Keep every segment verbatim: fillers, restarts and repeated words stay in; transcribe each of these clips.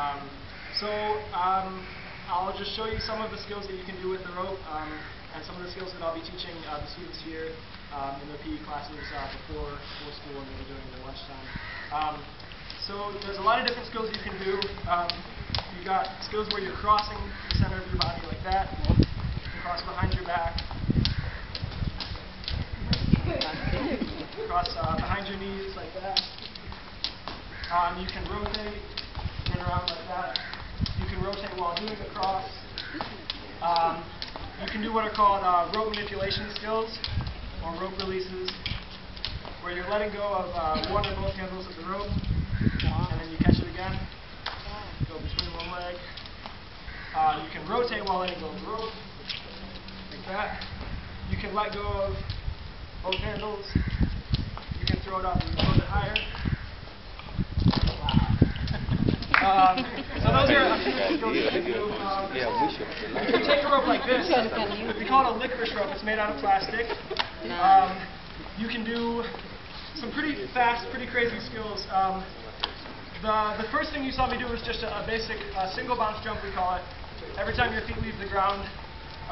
Um, so um, I'll just show you some of the skills that you can do with the rope um, and some of the skills that I'll be teaching uh, the students here um, in the P E classes uh, before, before school and maybe during their lunchtime. Um, so there's a lot of different skills you can do. Um, you got skills where you're crossing the center of your body like that. You can cross behind your back. Cross uh, behind your knees like that. Um, you can rotate, turn around like that. You can rotate while doing the cross. Um, you can do what are called uh, rope manipulation skills, or rope releases, where you're letting go of uh, one or both handles of the rope, and then you catch it again. Go between one leg. Uh, you can rotate while letting go of the rope, like that. You can let go of both handles. You can throw it up and throw it higher. Wow. um, so those are a few skills you can do. Um, if you take a rope like this, we call it a licorice rope. It's made out of plastic. Um, you can do some pretty fast, pretty crazy skills. Um, the, the first thing you saw me do was just a, a basic uh, single bounce jump, we call it. Every time your feet leave the ground,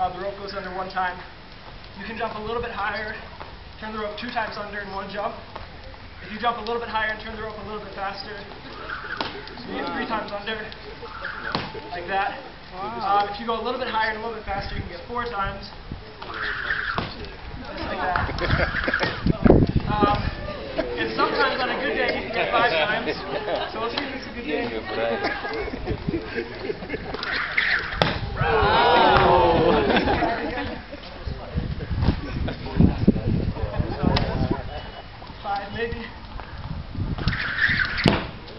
uh, the rope goes under one time. You can jump a little bit higher. Turn the rope two times under in one jump. If you jump a little bit higher and turn the rope a little bit faster, you get three times under, like that. Wow. Uh, if you go a little bit higher and a little bit faster, you can get four times, just like that. um, and sometimes on a good day, you can get five times. So let's see if it's a good day. Wow. Maybe.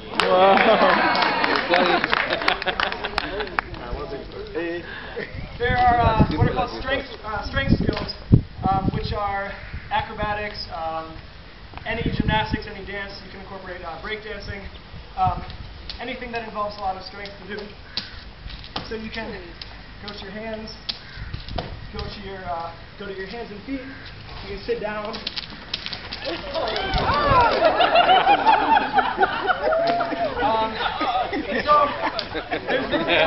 Wow. There are uh, what are called strength, uh, strength skills, um, which are acrobatics, um, any gymnastics, any dance. You can incorporate uh, breakdancing, um, anything that involves a lot of strength to do. So you can go to your hands, go to your uh, go to your hands and feet. You can sit down. um, so, there's this, uh,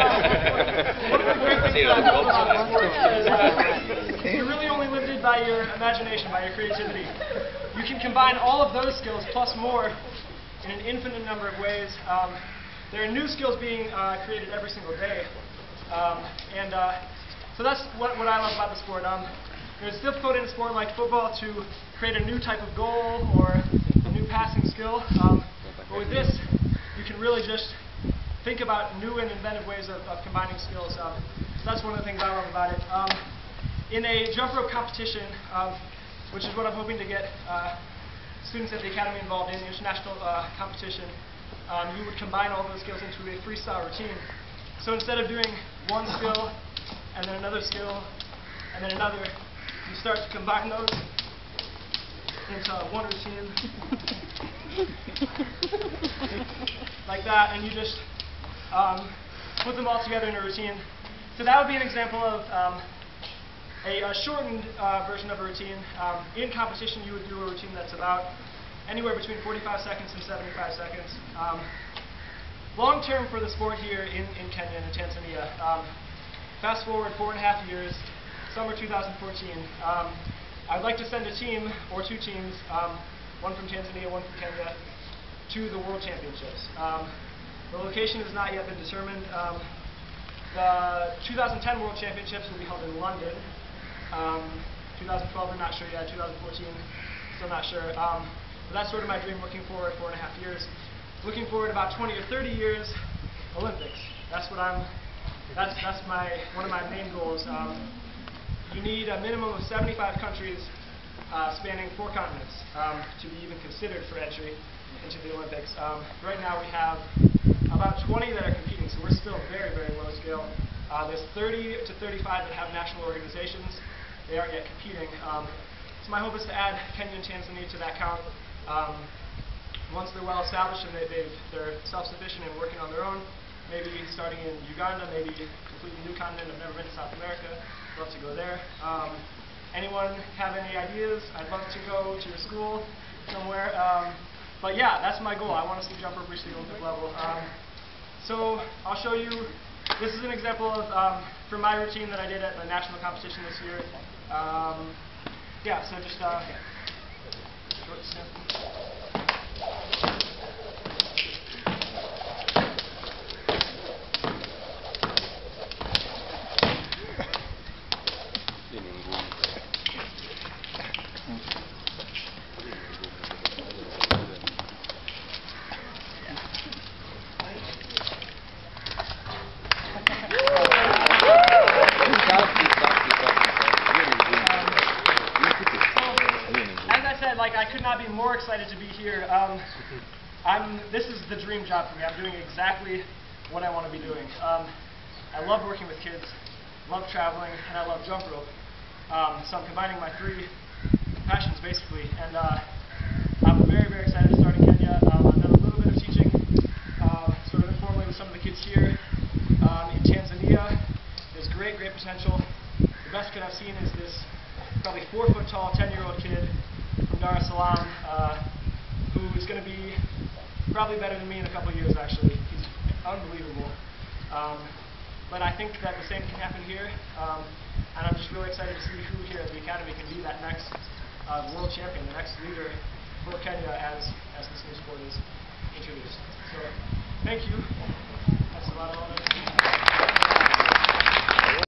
one of the great things about uh, sports is uh, you're really only limited by your imagination, by your creativity. You can combine all of those skills plus more in an infinite number of ways. Um, there are new skills being uh, created every single day. Um, and uh, so that's what, what I love about the sport. Um, It's difficult in a sport like football to create a new type of goal or a new passing skill. Um, but with this, you can really just think about new and inventive ways of, of combining skills. Um, so that's one of the things I love about it. Um, in a jump rope competition, um, which is what I'm hoping to get uh, students at the academy involved in, international uh, competition, um, you would combine all those skills into a freestyle routine. So instead of doing one skill and then another skill and then another, you start to combine those into one routine, like that, and you just um, put them all together in a routine. So that would be an example of um, a, a shortened uh, version of a routine. Um, in competition, you would do a routine that's about anywhere between forty-five seconds and seventy-five seconds. Um, long term for the sport here in, in Kenya and in Tanzania, um, fast forward four and a half years, summer two thousand fourteen. Um, I'd like to send a team, or two teams, um, one from Tanzania, one from Kenya, to the World Championships. Um, the location has not yet been determined. Um, the two thousand ten World Championships will be held in London. Um, two thousand twelve, we're not sure yet. two thousand fourteen, still not sure. Um, but that's sort of my dream looking forward four and a half years. Looking forward about twenty or thirty years, Olympics. That's what I'm, that's, that's my, one of my main goals. Um, You need a minimum of seventy-five countries uh, spanning four continents um, to be even considered for entry into the Olympics. Um, right now we have about twenty that are competing, so we're still very, very low scale. Uh, there's thirty to thirty-five that have national organizations. They aren't yet competing. Um, so my hope is to add Kenya and Tanzania to that count. Um, once they're well established and they, they've, they're self-sufficient and working on their own, maybe starting in Uganda, maybe completely new continent. I've never been to South America. Love to go there. Um, anyone have any ideas? I'd love to go to your school somewhere. Um, but yeah, that's my goal. I want to see jump rope reach the Olympic level. Um, So I'll show you, this is an example of um, from my routine that I did at the national competition this year. Um, yeah, so just uh, short step. Like, I could not be more excited to be here. Um, I'm, this is the dream job for me. I'm doing exactly what I want to be doing. Um, I love working with kids, love traveling, and I love jump rope. Um, so I'm combining my three passions, basically. And uh, I'm very, very excited to start in Kenya. Um, I've done a little bit of teaching, uh, sort of informally with some of the kids here. Um, in Tanzania, there's great, great potential. The best kid I've seen is this probably four-foot-tall, ten-year-old kid from Dar es Salaam, uh, who is going to be probably better than me in a couple of years, actually. He's unbelievable. Um, but I think that the same can happen here, um, and I'm just really excited to see who here at the Academy can be that next uh, world champion, the next leader for Kenya as, as this new sport is introduced. So, thank you. That's about all I